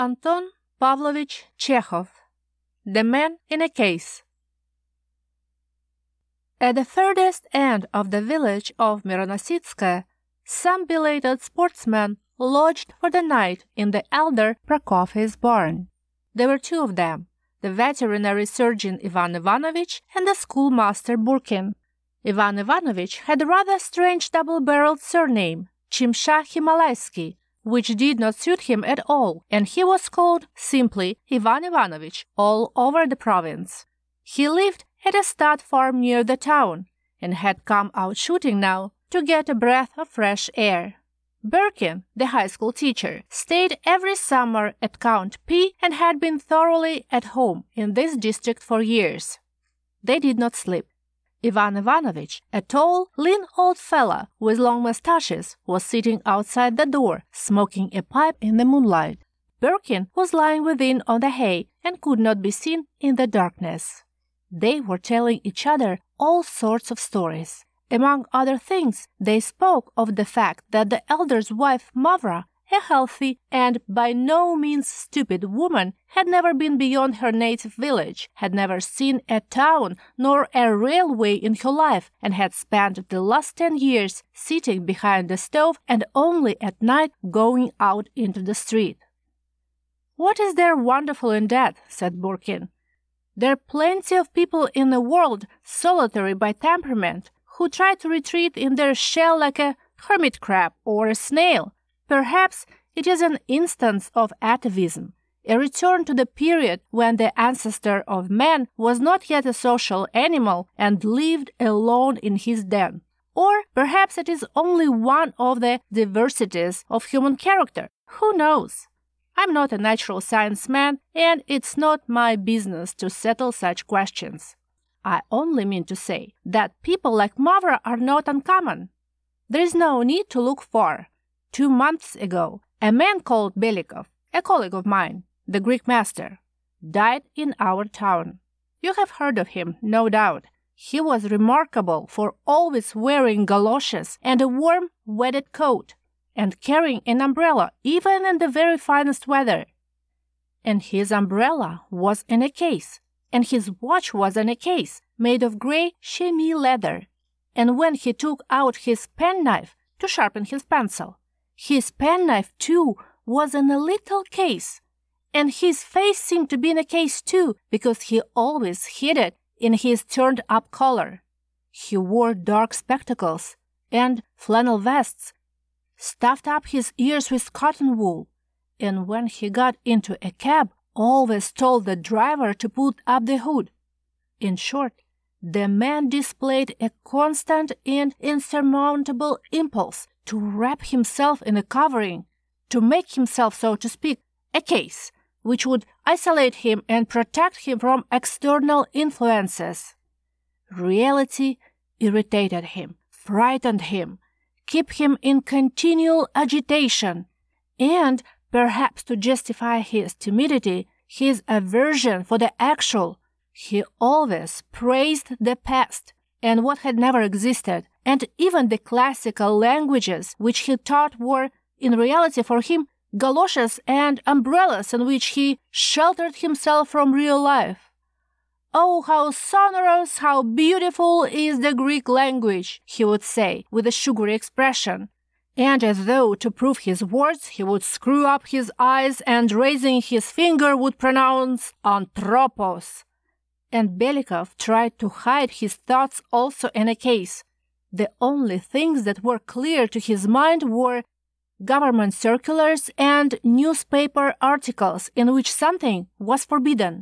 Anton Pavlovich Chekhov, The Man in a Case. At the furthest end of the village of Mironositskaya, some belated sportsmen lodged for the night in the elder Prokofy's barn. There were two of them, the veterinary surgeon Ivan Ivanovich and the schoolmaster Burkin. Ivan Ivanovich had a rather strange double-barreled surname, Chimsha Himalaysky, which did not suit him at all, and he was called simply Ivan Ivanovich all over the province. He lived at a stud farm near the town, and had come out shooting now to get a breath of fresh air. Burkin, the high school teacher, stayed every summer at Count P and had been thoroughly at home in this district for years. They did not sleep. Ivan Ivanovich, a tall, lean old fellow with long mustaches, was sitting outside the door, smoking a pipe in the moonlight. Burkin was lying within on the hay and could not be seen in the darkness. They were telling each other all sorts of stories. Among other things, they spoke of the fact that the elder's wife Mavra, a healthy and by no means stupid woman, had never been beyond her native village, had never seen a town nor a railway in her life, and had spent the last 10 years sitting behind the stove and only at night going out into the street. "What is there wonderful in that?" said Burkin. "There are plenty of people in the world, solitary by temperament, who try to retreat in their shell like a hermit crab or a snail. Perhaps it is an instance of atavism, a return to the period when the ancestor of man was not yet a social animal and lived alone in his den. Or perhaps it is only one of the diversities of human character. Who knows? I'm not a natural science man, and it's not my business to settle such questions. I only mean to say that people like Mavra are not uncommon. There is no need to look far. 2 months ago, a man called Belikov, a colleague of mine, the Greek master, died in our town. You have heard of him, no doubt. He was remarkable for always wearing galoshes and a warm, wadded coat, and carrying an umbrella even in the very finest weather. And his umbrella was in a case. And his watch was in a case, made of grey chamois leather. And when he took out his penknife to sharpen his pencil, his penknife, too, was in a little case. And his face seemed to be in a case, too, because he always hid it in his turned-up collar. He wore dark spectacles and flannel vests, stuffed up his ears with cotton wool, and when he got into a cab, always told the driver to put up the hood. In short, the man displayed a constant and insurmountable impulse to wrap himself in a covering, to make himself, so to speak, a case, which would isolate him and protect him from external influences. Reality irritated him, frightened him, kept him in continual agitation, and perhaps to justify his timidity, his aversion for the actual, he always praised the past and what had never existed, and even the classical languages which he taught were, in reality for him, galoshes and umbrellas in which he sheltered himself from real life. "Oh, how sonorous, how beautiful is the Greek language," he would say, with a sugary expression. And as though to prove his words, he would screw up his eyes and, raising his finger, would pronounce ANTHROPOS. And Belikov tried to hide his thoughts also in a case. The only things that were clear to his mind were government circulars and newspaper articles in which something was forbidden.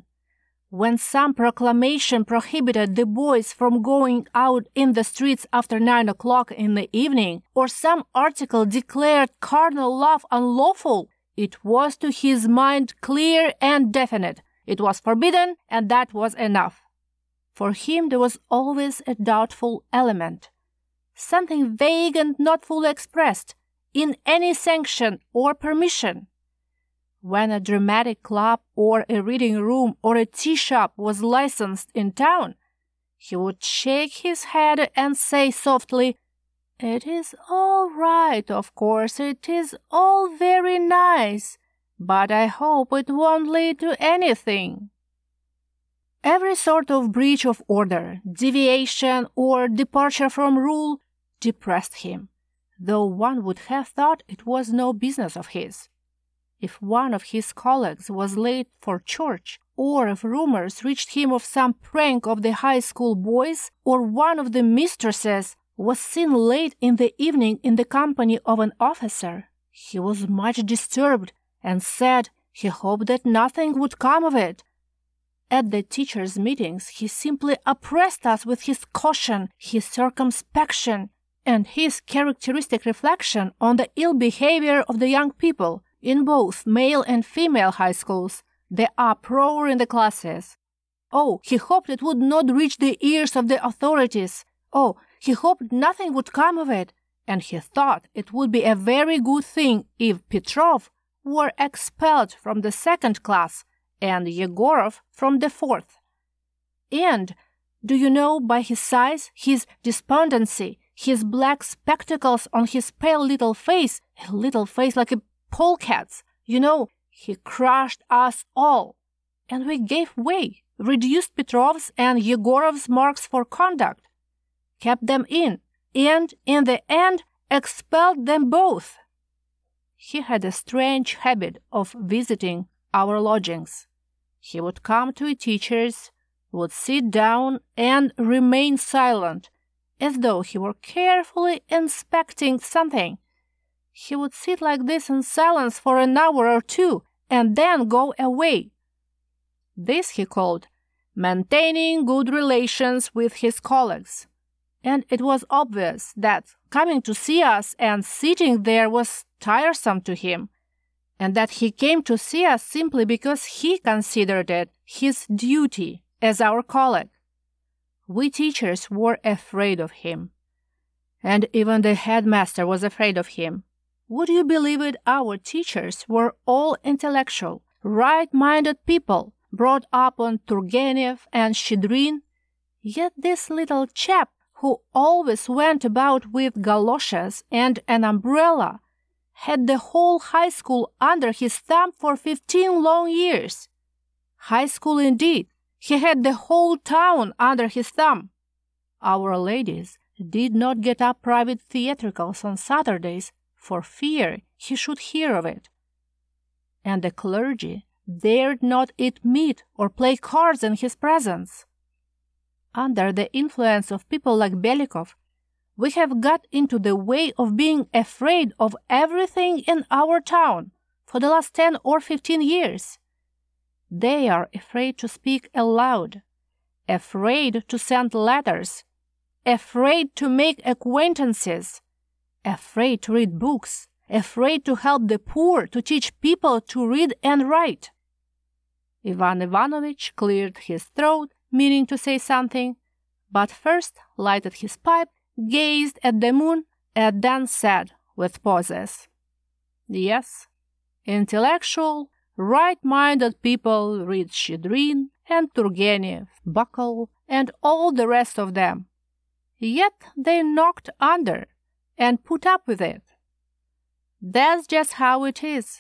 When some proclamation prohibited the boys from going out in the streets after 9 o'clock in the evening, or some article declared carnal love unlawful, it was to his mind clear and definite. It was forbidden, and that was enough. For him there was always a doubtful element, something vague and not fully expressed in any sanction or permission. When a dramatic club or a reading room or a tea shop was licensed in town, he would shake his head and say softly, "It is all right, of course, it is all very nice, but I hope it won't lead to anything. Every sort of breach of order, deviation, or departure from rule depressed him, though one would have thought it was no business of his. If one of his colleagues was late for church, or if rumors reached him of some prank of the high school boys, or one of the mistresses was seen late in the evening in the company of an officer, he was much disturbed and said he hoped that nothing would come of it. At the teachers' meetings he simply oppressed us with his caution, his circumspection, and his characteristic reflection on the ill behavior of the young people in both male and female high schools, the uproar in the classes. Oh, he hoped it would not reach the ears of the authorities. Oh, he hoped nothing would come of it, and he thought it would be a very good thing if Petrov were expelled from the second class and Yegorov from the fourth. And, do you know, by his size, his despondency, his black spectacles on his pale little face like a polecat's, you know, he crushed us all, and we gave way, reduced Petrov's and Yegorov's marks for conduct, kept them in, and, in the end, expelled them both. He had a strange habit of visiting our lodgings. He would come to a teacher's, would sit down and remain silent, as though he were carefully inspecting something. He would sit like this in silence for an hour or two, and then go away. This he called maintaining good relations with his colleagues. And it was obvious that coming to see us and sitting there was tiresome to him, and that he came to see us simply because he considered it his duty as our colleague. We teachers were afraid of him, and even the headmaster was afraid of him. Would you believe it, our teachers were all intellectual, right-minded people, brought up on Turgenev and Shchedrin, yet this little chap who always went about with galoshes and an umbrella, had the whole high school under his thumb for 15 long years. High school indeed, he had the whole town under his thumb. Our ladies did not get up private theatricals on Saturdays for fear he should hear of it. And the clergy dared not eat meat or play cards in his presence. Under the influence of people like Belikov, we have got into the way of being afraid of everything in our town for the last 10 or 15 years. They are afraid to speak aloud, afraid to send letters, afraid to make acquaintances, afraid to read books, afraid to help the poor, to teach people to read and write. Ivan Ivanovich cleared his throat, meaning to say something, but first lighted his pipe, gazed at the moon, and then said, with pauses, "Yes, intellectual, right-minded people read Shchedrin and Turgenev, Buckle, and all the rest of them. Yet they knocked under and put up with it. That's just how it is."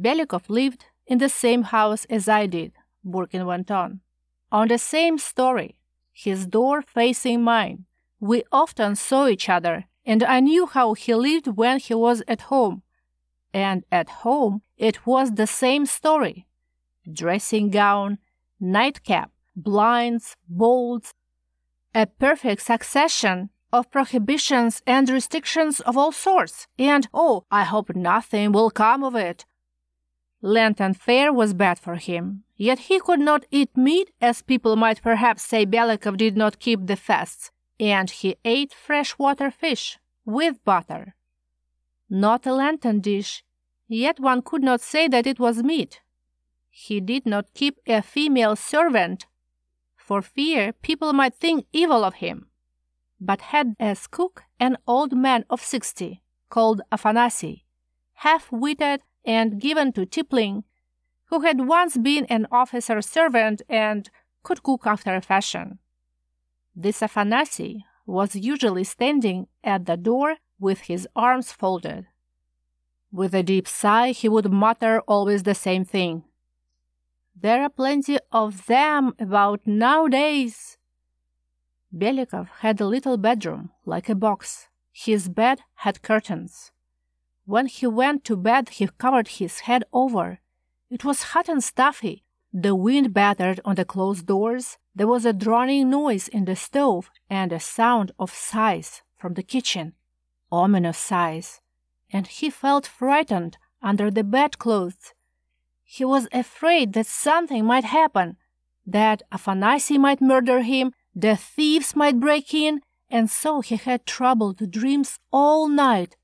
Belikov lived in the same house as I did, Burkin went on the same story, his door facing mine. We often saw each other, and I knew how he lived when he was at home. And at home it was the same story. Dressing gown, nightcap, blinds, bolts, a perfect succession of prohibitions and restrictions of all sorts, and, oh, I hope nothing will come of it. Lenten fare was bad for him, yet he could not eat meat, as people might perhaps say Belikov did not keep the fasts, and he ate freshwater fish with butter. Not a Lenten dish, yet one could not say that it was meat. He did not keep a female servant, for fear people might think evil of him, but had as cook an old man of 60, called Afanasy, half-witted and given to tippling, who had once been an officer's servant and could cook after a fashion. This Afanasy was usually standing at the door with his arms folded. With a deep sigh he would mutter always the same thing. "There are plenty of them about nowadays." Belikov had a little bedroom, like a box. His bed had curtains. When he went to bed he covered his head over. It was hot and stuffy. The wind battered on the closed doors. There was a droning noise in the stove and a sound of sighs from the kitchen. Ominous sighs. And he felt frightened under the bedclothes. He was afraid that something might happen, that Afanasy might murder him, the thieves might break in, and so he had troubled dreams all night.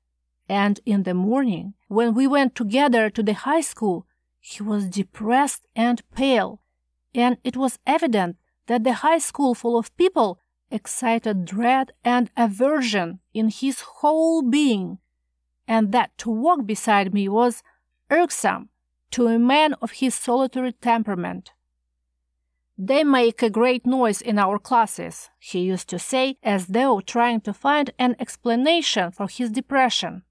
And in the morning, when we went together to the high school, he was depressed and pale, and it was evident that the high school full of people excited dread and aversion in his whole being, and that to walk beside me was irksome to a man of his solitary temperament. "They make a great noise in our classes," he used to say, as though trying to find an explanation for his depression.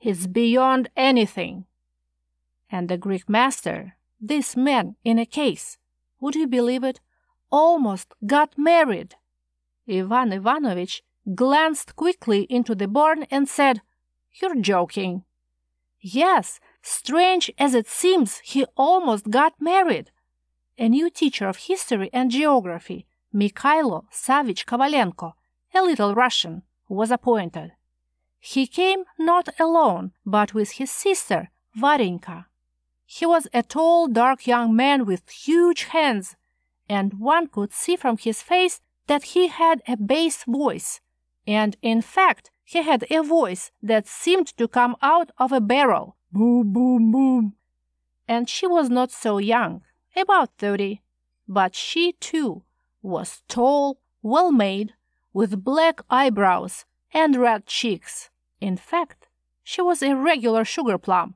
"It's beyond anything." And the Greek master, this man in a case, would you believe it, almost got married. Ivan Ivanovich glanced quickly into the barn and said, "You're joking." Yes, strange as it seems, he almost got married. A new teacher of history and geography, Mikhail Savvich Kovalenko, a little Russian, was appointed. He came not alone, but with his sister, Varenka. He was a tall, dark young man with huge hands, and one could see from his face that he had a bass voice, and, in fact, he had a voice that seemed to come out of a barrel. Boom, boom, boom. And she was not so young, about 30, but she, too, was tall, well-made, with black eyebrows and red cheeks. In fact, she was a regular sugar plum,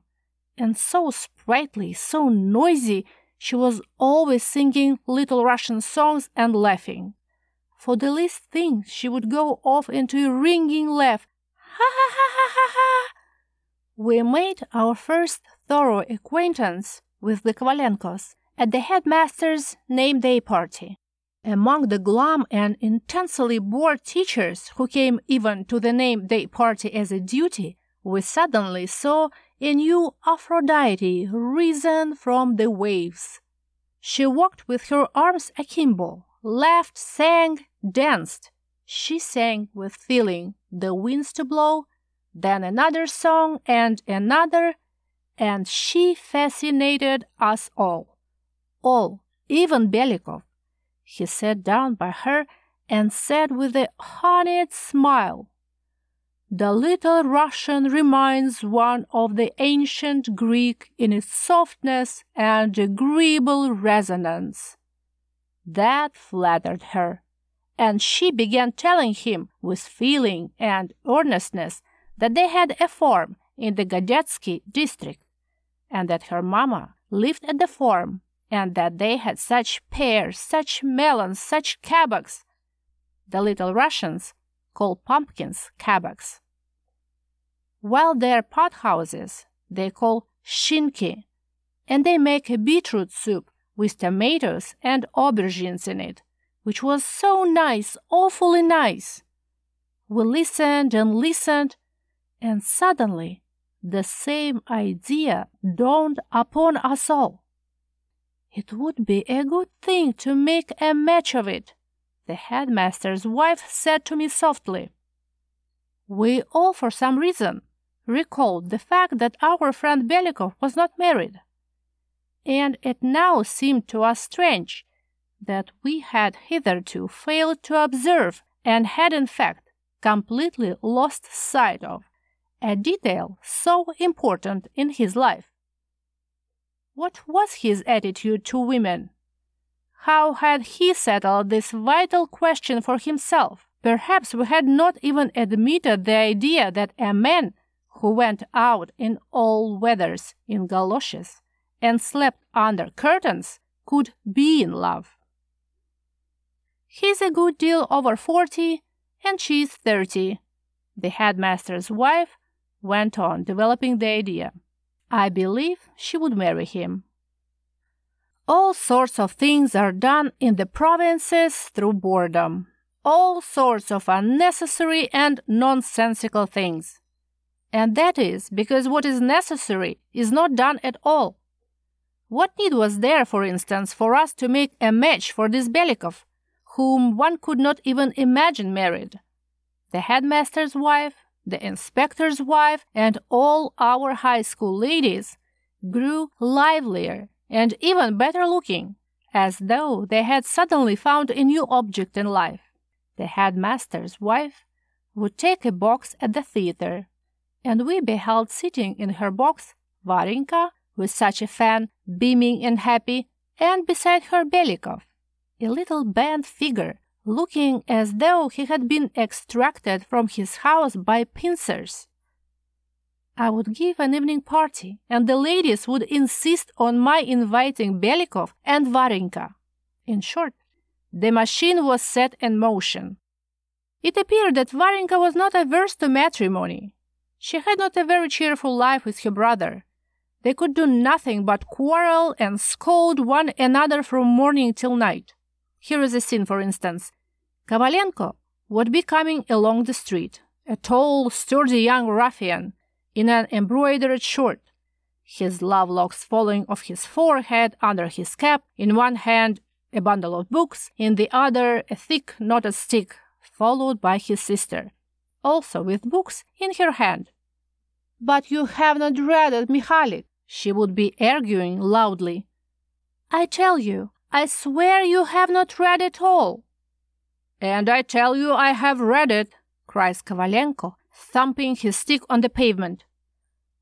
and so sprightly, so noisy, she was always singing little Russian songs and laughing. For the least thing she would go off into a ringing laugh. Ha ha ha ha ha ha! We made our first thorough acquaintance with the Kovalenkos at the headmaster's name day party. Among the glum and intensely bored teachers who came even to the name day party as a duty, we suddenly saw a new Aphrodite risen from the waves. She walked with her arms akimbo, laughed, sang, danced. She sang with feeling, the winds to blow, then another song and another, and she fascinated us all. All, even Belikov. He sat down by her and said with a honeyed smile, "The little Russian reminds one of the ancient Greek in its softness and agreeable resonance." That flattered her, and she began telling him with feeling and earnestness that they had a farm in the Gadetsky district, and that her mama lived at the farm, and that they had such pears, such melons, such kabaks. The little Russians call pumpkins kabaks. While their pot houses they call shinki, and they make a beetroot soup with tomatoes and aubergines in it, which was so nice, awfully nice. We listened and listened, and suddenly the same idea dawned upon us all. It would be a good thing to make a match of it, the headmaster's wife said to me softly. We all, for some reason, recalled the fact that our friend Belikov was not married. And it now seemed to us strange that we had hitherto failed to observe and had, in fact, completely lost sight of a detail so important in his life. What was his attitude to women? How had he settled this vital question for himself? Perhaps we had not even admitted the idea that a man who went out in all weathers in galoshes and slept under curtains could be in love. He's a good deal over 40, and she's 30, the headmaster's wife, went on, developing the idea. I believe she would marry him. All sorts of things are done in the provinces through boredom. All sorts of unnecessary and nonsensical things. And that is because what is necessary is not done at all. What need was there, for instance, for us to make a match for this Belikov, whom one could not even imagine married? The headmaster's wife, the inspector's wife, and all our high school ladies grew livelier and even better looking, as though they had suddenly found a new object in life. The headmaster's wife would take a box at the theater, and we beheld sitting in her box Varenka, with such a fan, beaming and happy, and beside her Belikov, a little bent figure, looking as though he had been extracted from his house by pincers. I would give an evening party, and the ladies would insist on my inviting Belikov and Varenka. In short, the machine was set in motion. It appeared that Varenka was not averse to matrimony. She had not a very cheerful life with her brother. They could do nothing but quarrel and scold one another from morning till night. Here is a scene, for instance. Kovalenko would be coming along the street, a tall, sturdy young ruffian in an embroidered shirt, his love locks falling off his forehead under his cap, in one hand a bundle of books, in the other a thick knotted stick, followed by his sister, also with books in her hand. "But you have not read it, Mikhalik," she would be arguing loudly. "I tell you, I swear you have not read it all." "And I tell you I have read it," cries Kovalenko, thumping his stick on the pavement.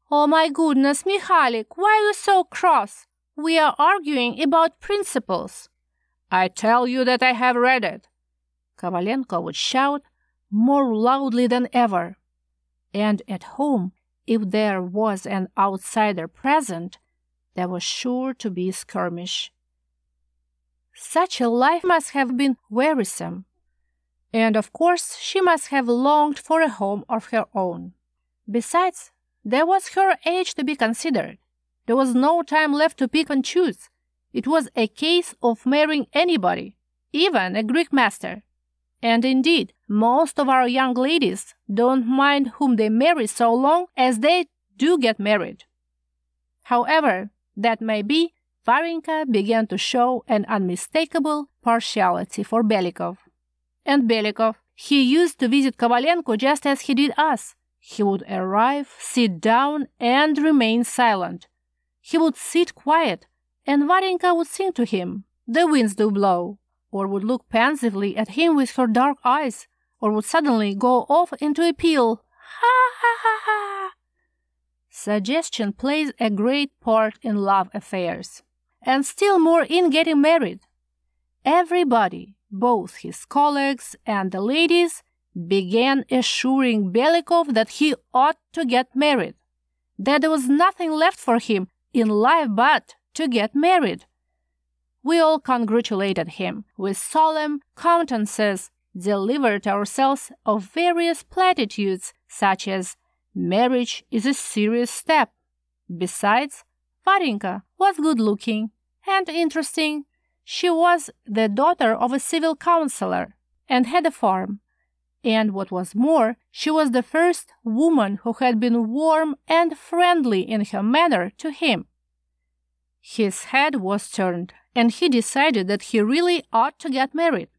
"Oh my goodness, Mikhalik, why are you so cross? We are arguing about principles." "I tell you that I have read it," Kovalenko would shout more loudly than ever. And at home, if there was an outsider present, there was sure to be a skirmish. Such a life must have been wearisome, and of course she must have longed for a home of her own. Besides, there was her age to be considered. There was no time left to pick and choose. It was a case of marrying anybody, even a Greek master. And indeed, most of our young ladies don't mind whom they marry so long as they do get married. However that may be, Varenka began to show an unmistakable partiality for Belikov. And Belikov, he used to visit Kovalenko just as he did us. He would arrive, sit down, and remain silent. He would sit quiet, and Varenka would sing to him, "The winds do blow," or would look pensively at him with her dark eyes, or would suddenly go off into a peal, "Ha ha ha ha!" Suggestion plays a great part in love affairs, and still more in getting married. Everybody, both his colleagues and the ladies, began assuring Belikov that he ought to get married, that there was nothing left for him in life but to get married. We all congratulated him with solemn countenances, delivered ourselves of various platitudes, such as "Marriage is a serious step." Besides, Varenka was good-looking and interesting. She was the daughter of a civil councillor and had a farm. And what was more, she was the first woman who had been warm and friendly in her manner to him. His head was turned, and he decided that he really ought to get married.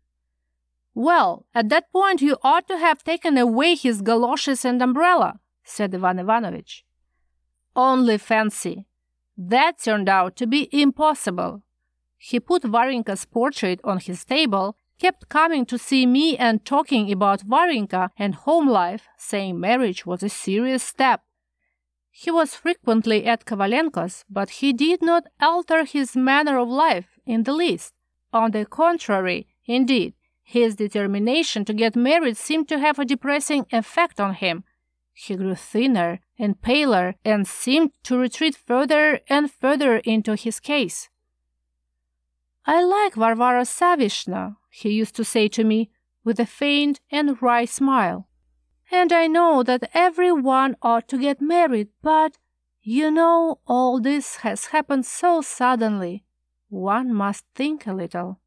"Well, at that point you ought to have taken away his galoshes and umbrella," said Ivan Ivanovich. Only fancy! That turned out to be impossible. He put Varenka's portrait on his table, kept coming to see me and talking about Varenka and home life, saying marriage was a serious step. He was frequently at Kovalenko's, but he did not alter his manner of life in the least. On the contrary, indeed, his determination to get married seemed to have a depressing effect on him. He grew thinner and paler and seemed to retreat further and further into his case. "I like Varvara Savishna," he used to say to me, with a faint and wry smile. and I know that everyone ought to get married, but, you know, all this has happened so suddenly. One must think a little.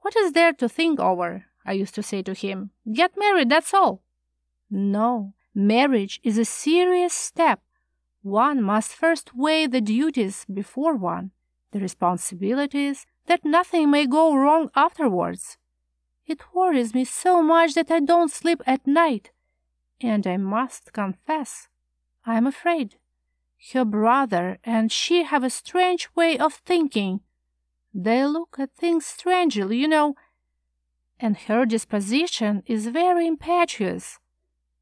What is there to think over? I used to say to him. Get married, that's all. No, marriage is a serious step. One must first weigh the duties before one, the responsibilities, that nothing may go wrong afterwards. It worries me so much that I don't sleep at night. And I must confess, I am afraid. Her brother and she have a strange way of thinking. They look at things strangely, you know, and her disposition is very impetuous.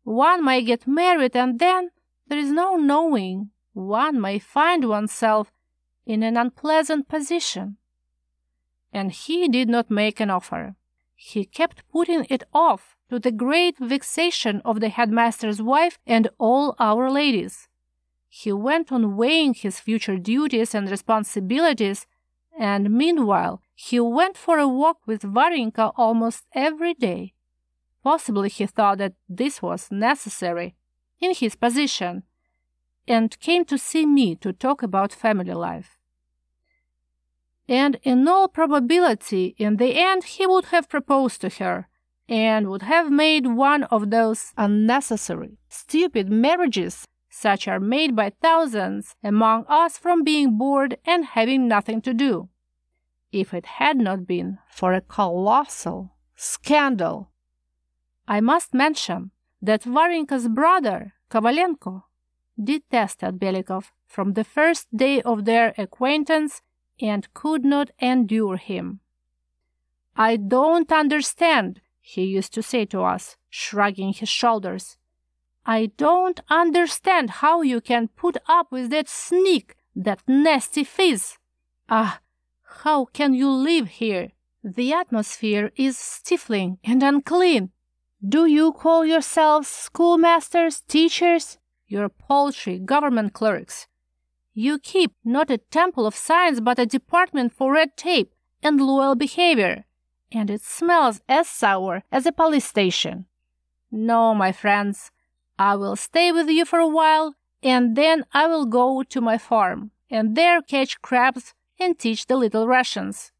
One may get married and then there is no knowing. One may find oneself in an unpleasant position. And he did not make an offer. He kept putting it off, to the great vexation of the headmaster's wife and all our ladies. He went on weighing his future duties and responsibilities, and meanwhile he went for a walk with Varenka almost every day. Possibly he thought that this was necessary in his position, and came to see me to talk about family life. And in all probability, in the end, he would have proposed to her, and would have made one of those unnecessary, stupid marriages, such are made by thousands among us from being bored and having nothing to do, if it had not been for a colossal scandal. I must mention that Varenka's brother, Kovalenko, detested Belikov from the first day of their acquaintance and could not endure him. "I don't understand," he used to say to us, shrugging his shoulders. "I don't understand how you can put up with that sneak, that nasty fizz. Ah, how can you live here? The atmosphere is stifling and unclean. Do you call yourselves schoolmasters, teachers? You're paltry government clerks. You keep not a temple of science but a department for red tape and loyal behavior, and it smells as sour as a police station. No, my friends, I will stay with you for a while, and then I will go to my farm, and there catch crabs and teach the little Russians.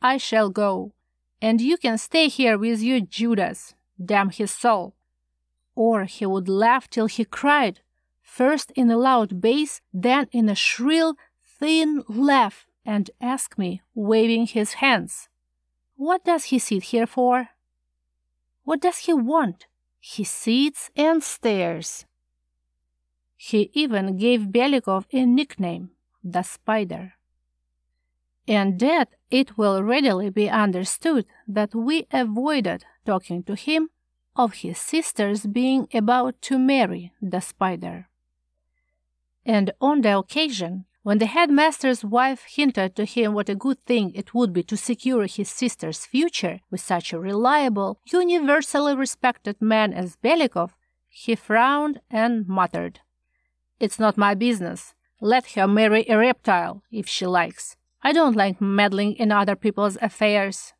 I shall go, and you can stay here with your Judas, damn his soul." Or he would laugh till he cried, first in a loud bass, then in a shrill, thin laugh, and ask me, waving his hands, "What does he sit here for? What does he want? He sits and stares." He even gave Belikov a nickname, the Spider. And yet it will readily be understood that we avoided talking to him of his sisters being about to marry the Spider. And on the occasion, when the headmaster's wife hinted to him what a good thing it would be to secure his sister's future with such a reliable, universally respected man as Belikov, he frowned and muttered, "It's not my business. Let her marry a reptile, if she likes. I don't like meddling in other people's affairs."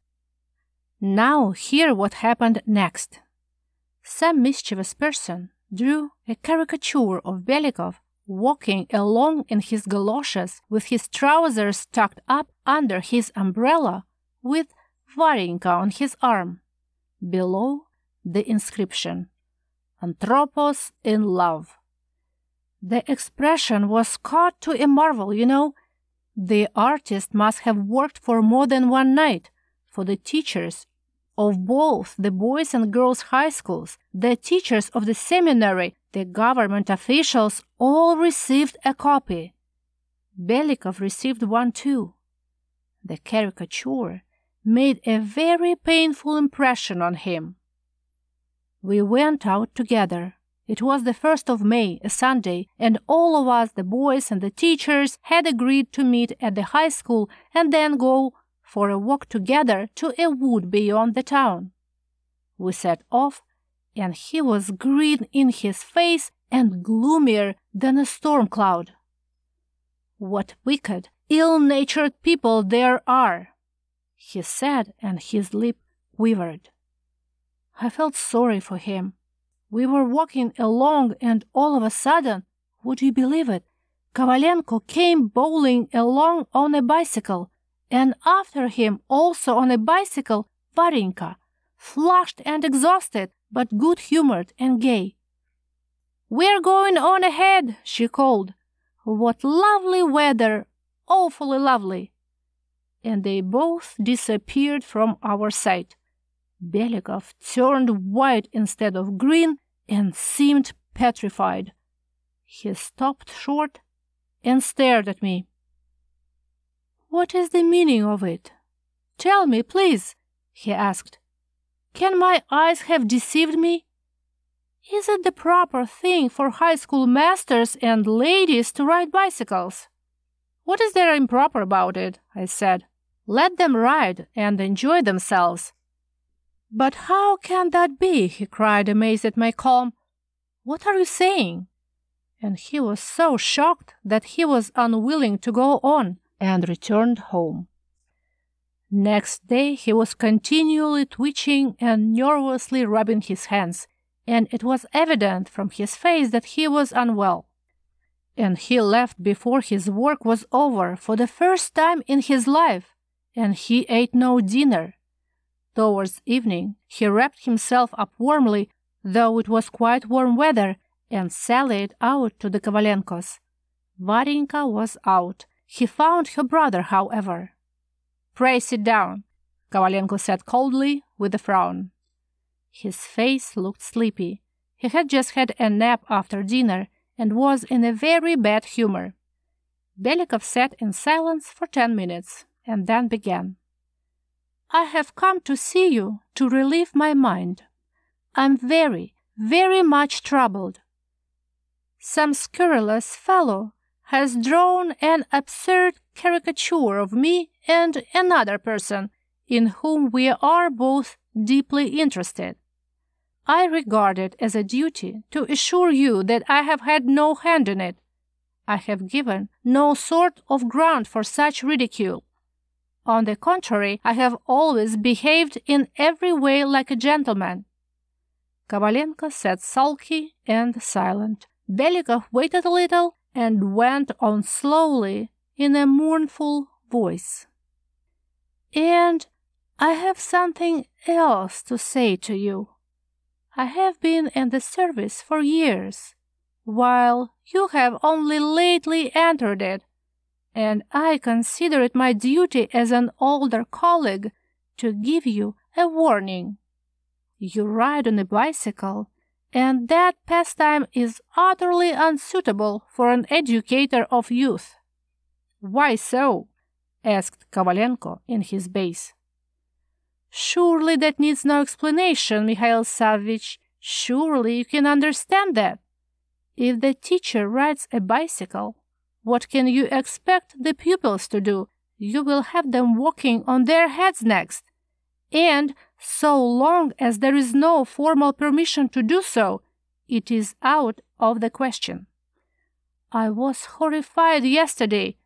Now hear what happened next. Some mischievous person drew a caricature of Belikov walking along in his galoshes with his trousers tucked up under his umbrella, with Varenka on his arm. Below, the inscription, "ANTHROPOS in love." The expression was caught to a marvel, you know. The artist must have worked for more than one night, for the teachers of both the boys' and girls' high schools, the teachers of the seminary, the government officials, all received a copy. Belikov received one too. The caricature made a very painful impression on him. We went out together. It was the 1st of May, a Sunday, and all of us, the boys and the teachers, had agreed to meet at the high school and then go for a walk together to a wood beyond the town. We set off, and he was green in his face and gloomier than a storm cloud. "What wicked, ill-natured people there are," he said, and his lip quivered. I felt sorry for him. We were walking along, and all of a sudden, would you believe it, Kovalenko came bowling along on a bicycle, and after him, also on a bicycle, Varenka, flushed and exhausted, but good-humored and gay. "We're going on ahead," she called. "What lovely weather! Awfully lovely!" And they both disappeared from our sight. Belikov turned white instead of green and seemed petrified. He stopped short and stared at me. "What is the meaning of it? Tell me, please," he asked. "Can my eyes have deceived me? Is it the proper thing for high school masters and ladies to ride bicycles?" "What is there improper about it?" I said. "Let them ride and enjoy themselves." "But how can that be?" he cried, amazed at my calm. "What are you saying?" And he was so shocked that he was unwilling to go on and returned home. Next day he was continually twitching and nervously rubbing his hands, and it was evident from his face that he was unwell. And he left before his work was over for the first time in his life, and he ate no dinner. Towards evening he wrapped himself up warmly, though it was quite warm weather, and sallied out to the Kovalenkos. Varenka was out. He found her brother, however. "Pray sit down," Kovalenko said coldly, with a frown. His face looked sleepy. He had just had a nap after dinner and was in a very bad humor. Belikov sat in silence for 10 minutes and then began. "I have come to see you to relieve my mind. I'm very, very much troubled. Some scurrilous fellow has drawn an absurd caricature of me and another person, in whom we are both deeply interested. I regard it as a duty to assure you that I have had no hand in it. I have given no sort of ground for such ridicule. On the contrary, I have always behaved in every way like a gentleman." Kovalenko sat sulky and silent. Belikov waited a little and went on slowly in a mournful voice. "And I have something else to say to you. I have been in the service for years, while you have only lately entered it, and I consider it my duty as an older colleague to give you a warning. You ride on a bicycle, and that pastime is utterly unsuitable for an educator of youth." "Why so?" asked Kovalenko in his bass. "Surely that needs no explanation, Mikhail Savvich. Surely you can understand that. If the teacher rides a bicycle, what can you expect the pupils to do? You will have them walking on their heads next. And so long as there is no formal permission to do so, it is out of the question. I was horrified yesterday.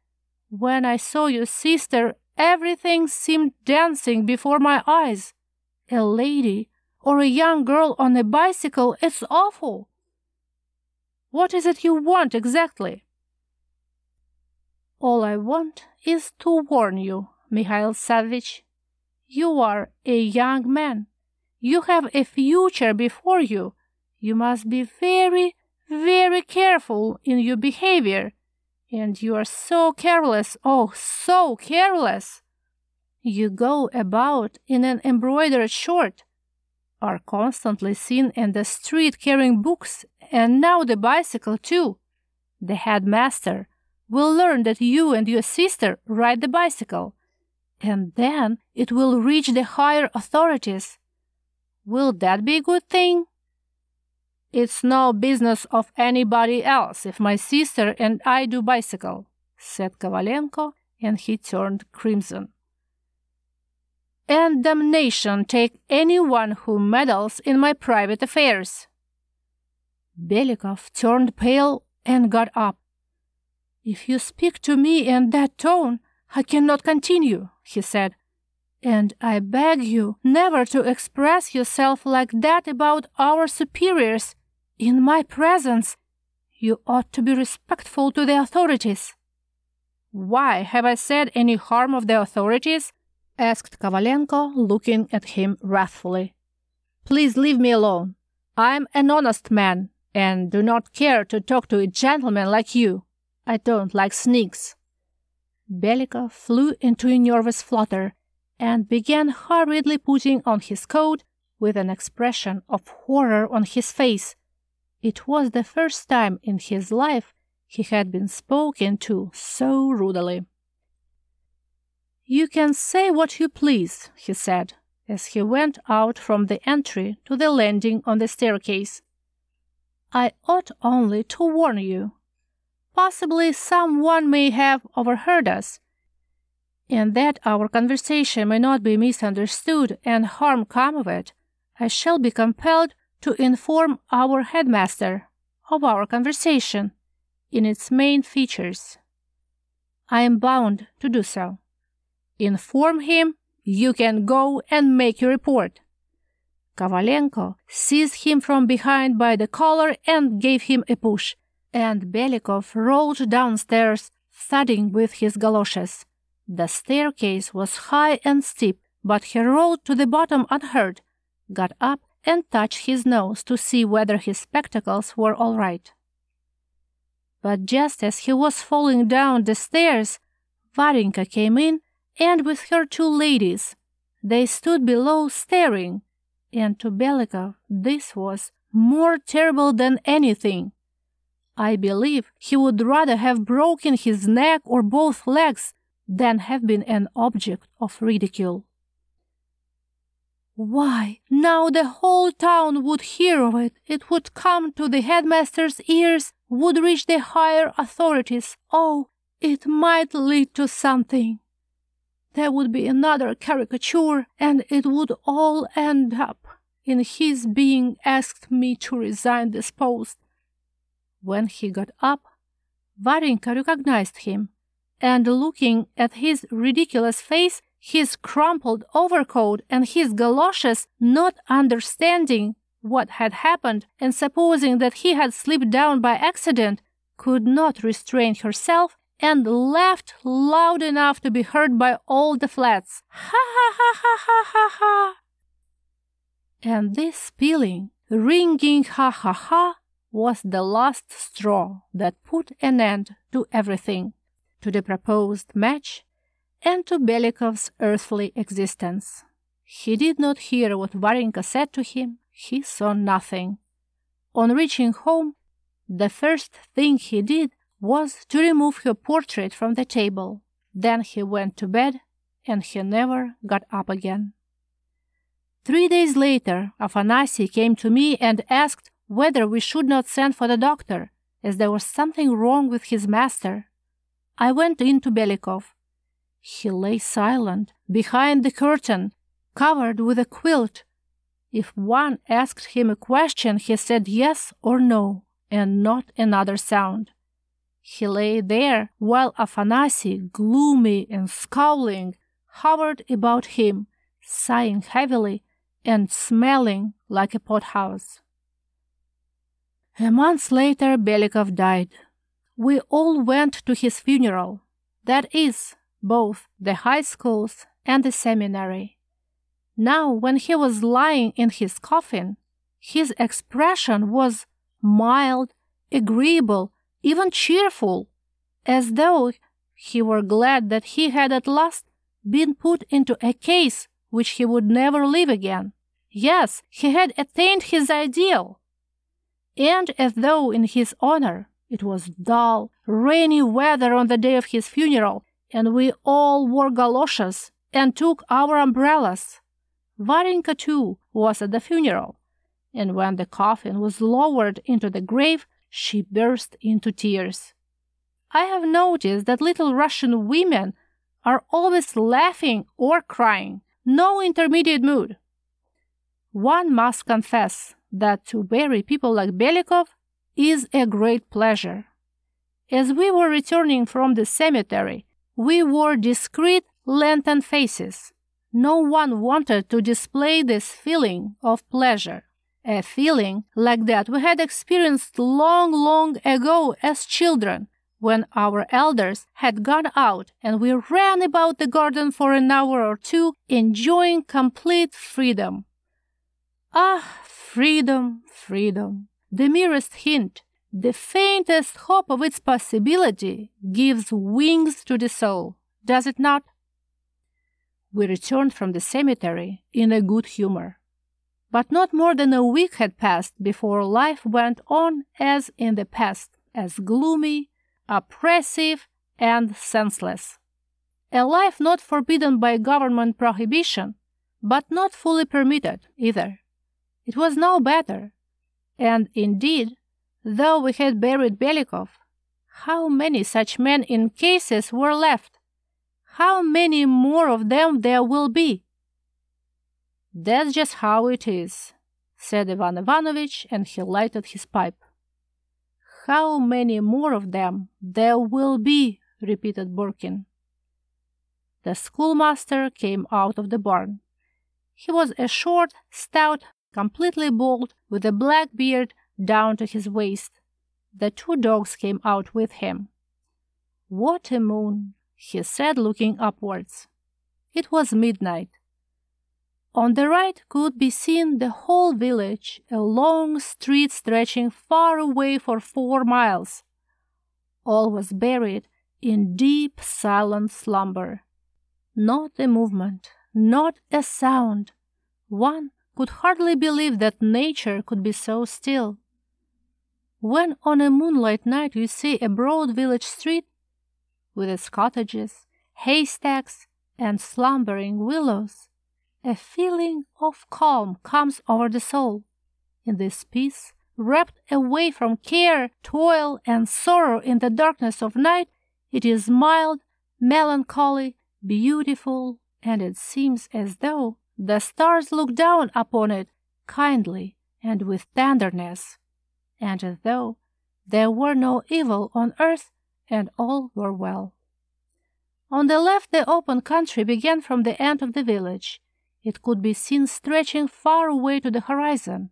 When I saw your sister, everything seemed dancing before my eyes. A lady or a young girl on a bicycle, it's awful." "What is it you want exactly?" "All I want is to warn you, Mikhail Savvich. You are a young man. You have a future before you. You must be very, very careful in your behavior. And you are so careless, oh, so careless! You go about in an embroidered shirt, are constantly seen in the street carrying books, and now the bicycle too. The headmaster will learn that you and your sister ride the bicycle, and then it will reach the higher authorities. Will that be a good thing?" "It's no business of anybody else if my sister and I do bicycle," said Kovalenko, and he turned crimson. "And damnation take anyone who meddles in my private affairs." Belikov turned pale and got up. "If you speak to me in that tone, I cannot continue," he said, And I beg you never to express yourself like that about our superiors in my presence. You ought to be respectful to the authorities." "Why, have I said any harm of the authorities?" asked Kovalenko, looking at him wrathfully. "Please leave me alone. I'm an honest man, and do not care to talk to a gentleman like you. I don't like sneaks." Belikov flew into a nervous flutter and began hurriedly putting on his coat with an expression of horror on his face. It was the first time in his life he had been spoken to so rudely. "You can say what you please," he said, as he went out from the entry to the landing on the staircase. "I ought only to warn you. Possibly someone may have overheard us, and that our conversation may not be misunderstood and harm come of it, I shall be compelled to inform our headmaster of our conversation in its main features." "I am bound to do so." "Inform him. You can go and make your report." Kovalenko seized him from behind by the collar and gave him a push, and Belikov rolled downstairs, thudding with his galoshes. The staircase was high and steep, but he rolled to the bottom unhurt, got up and touched his nose to see whether his spectacles were all right. But just as he was falling down the stairs, Varenka came in, and with her two ladies. They stood below staring, and to Belikov this was more terrible than anything. I believe he would rather have broken his neck or both legs than have been an object of ridicule. Why, now the whole town would hear of it, it would come to the headmaster's ears, would reach the higher authorities. Oh, it might lead to something. There would be another caricature, and it would all end up in his being asked me to resign this post. When he got up, Varenka recognized him, and looking at his ridiculous face, his crumpled overcoat and his galoshes, not understanding what had happened and supposing that he had slipped down by accident, could not restrain herself and laughed loud enough to be heard by all the flats. Ha ha ha ha ha ha ha! And this spilling, ringing ha ha ha was the last straw that put an end to everything, to the proposed match and to Belikov's earthly existence. He did not hear what Varenka said to him, he saw nothing. On reaching home, the first thing he did was to remove her portrait from the table. Then he went to bed, and he never got up again. 3 days later, Afanasy came to me and asked whether we should not send for the doctor, as there was something wrong with his master. I went in to Belikov. He lay silent, behind the curtain, covered with a quilt. If one asked him a question, he said yes or no, and not another sound. He lay there while Afanasy, gloomy and scowling, hovered about him, sighing heavily and smelling like a pothouse. A month later Belikov died. We all went to his funeral, that is, both the high schools and the seminary. Now, when he was lying in his coffin, his expression was mild, agreeable, even cheerful, as though he were glad that he had at last been put into a case which he would never leave again. Yes, he had attained his ideal. And as though in his honor it was dull, rainy weather on the day of his funeral, and we all wore galoshes and took our umbrellas. Varenka, too, was at the funeral, and when the coffin was lowered into the grave, she burst into tears. I have noticed that little Russian women are always laughing or crying, no intermediate mood. One must confess that to bury people like Belikov is a great pleasure. As we were returning from the cemetery, we wore discreet, lantern faces. No one wanted to display this feeling of pleasure. A feeling like that we had experienced long, long ago as children, when our elders had gone out and we ran about the garden for an hour or two, enjoying complete freedom. Ah, freedom, freedom! The merest hint, the faintest hope of its possibility gives wings to the soul, does it not? We returned from the cemetery in a good humor. But not more than a week had passed before life went on as in the past, as gloomy, oppressive, and senseless. A life not forbidden by government prohibition, but not fully permitted either. It was no better. And indeed, though we had buried Belikov, how many such men in cases were left? How many more of them there will be? That's just how it is, said Ivan Ivanovich, and he lighted his pipe. How many more of them there will be, repeated Burkin. The schoolmaster came out of the barn. He was a short, stout, completely bald, with a black beard down to his waist. The two dogs came out with him. What a moon, he said, looking upwards. It was midnight. On the right could be seen the whole village, a long street stretching far away for 4 miles. All was buried in deep, silent slumber. Not a movement, not a sound. One could hardly believe that nature could be so still. When on a moonlight night you see a broad village street, with its cottages, haystacks, and slumbering willows, a feeling of calm comes over the soul. In this peace, wrapped away from care, toil, and sorrow in the darkness of night, it is mild, melancholy, beautiful, and it seems as though the stars look down upon it kindly and with tenderness, and as though there were no evil on earth and all were well. On the left, the open country began from the end of the village. It could be seen stretching far away to the horizon,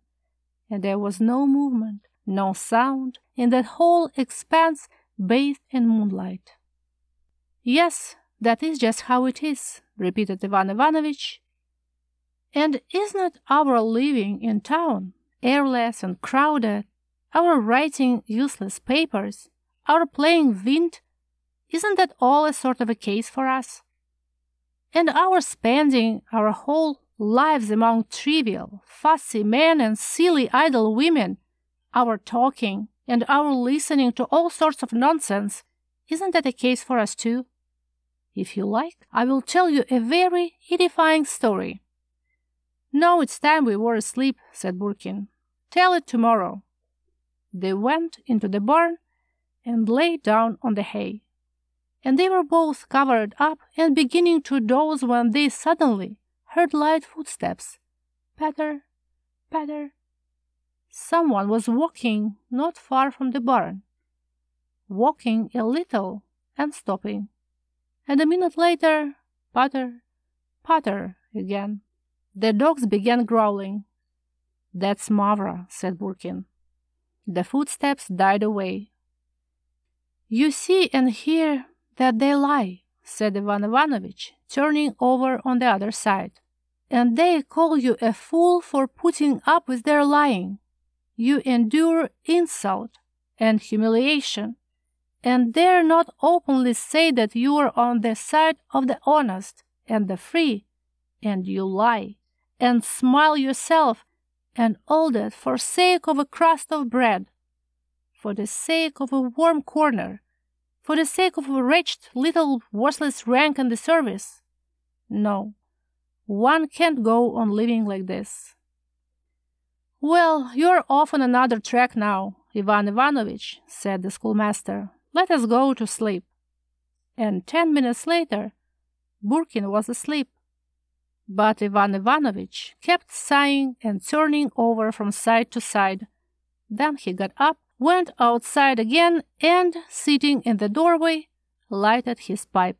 and there was no movement, no sound in that whole expanse bathed in moonlight. Yes, that is just how it is, repeated Ivan Ivanovich. And is not our living in town, airless and crowded, our writing useless papers, our playing vint, isn't that all a sort of a case for us? And our spending our whole lives among trivial, fussy men and silly, idle women, our talking and our listening to all sorts of nonsense, isn't that a case for us too? If you like, I will tell you a very edifying story. No, it's time we were asleep, said Burkin. Tell it tomorrow. They went into the barn and lay down on the hay. And they were both covered up and beginning to doze when they suddenly heard light footsteps. Patter, patter. Someone was walking not far from the barn, walking a little and stopping. And a minute later, patter, patter again. The dogs began growling. That's Mavra, said Burkin. The footsteps died away. You see and hear that they lie, said Ivan Ivanovich, turning over on the other side. And they call you a fool for putting up with their lying. You endure insult and humiliation, and dare not openly say that you are on the side of the honest and the free, and you lie, and smile yourself, and all that for sake of a crust of bread, for the sake of a warm corner, for the sake of a wretched little worthless rank in the service. No, one can't go on living like this. Well, you're off on another track now, Ivan Ivanovich, said the schoolmaster. Let us go to sleep. And 10 minutes later, Burkin was asleep. But Ivan Ivanovich kept sighing and turning over from side to side. Then he got up, went outside again, and, sitting in the doorway, lighted his pipe.